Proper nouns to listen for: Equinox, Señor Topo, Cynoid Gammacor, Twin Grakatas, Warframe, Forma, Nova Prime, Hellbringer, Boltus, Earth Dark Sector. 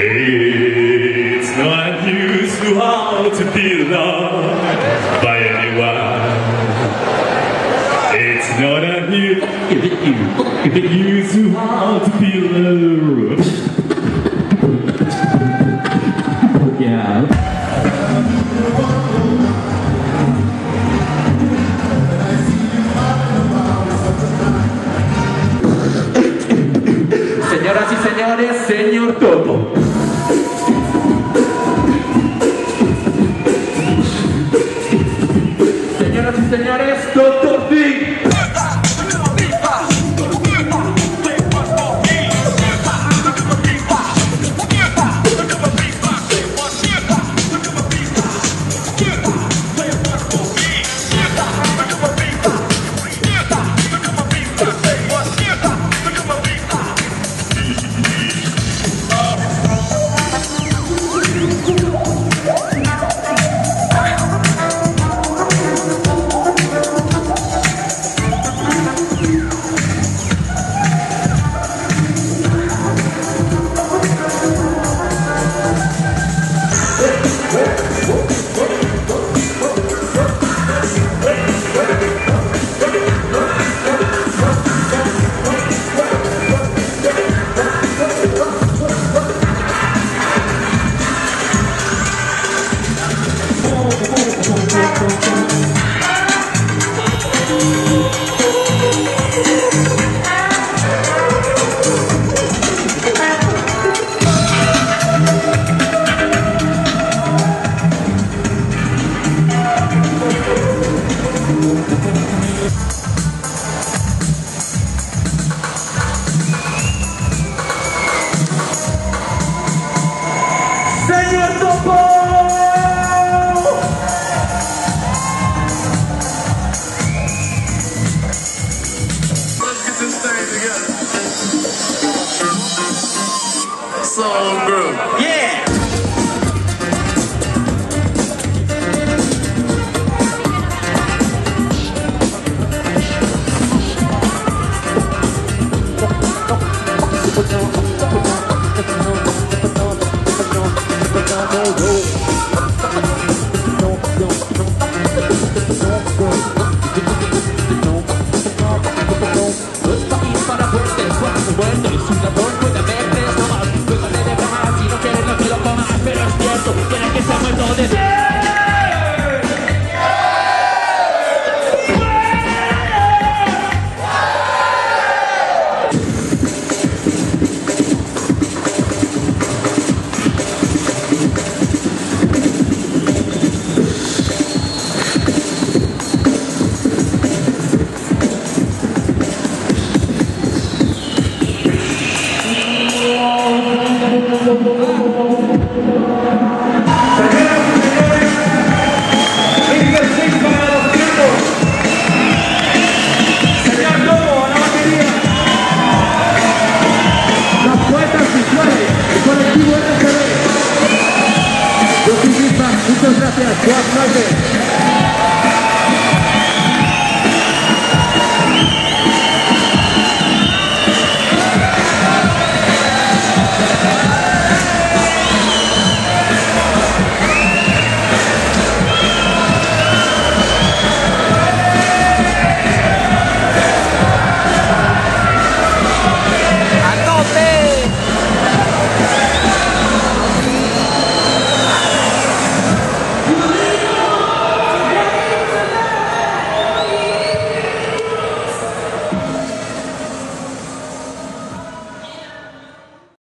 It's not used to how to be loved by anyone. It's not used to how to be loved. Yeah. Señoras y señores, señor Topo. Señoras y señores, Topo Fin. Muchas gracias, buenas noches.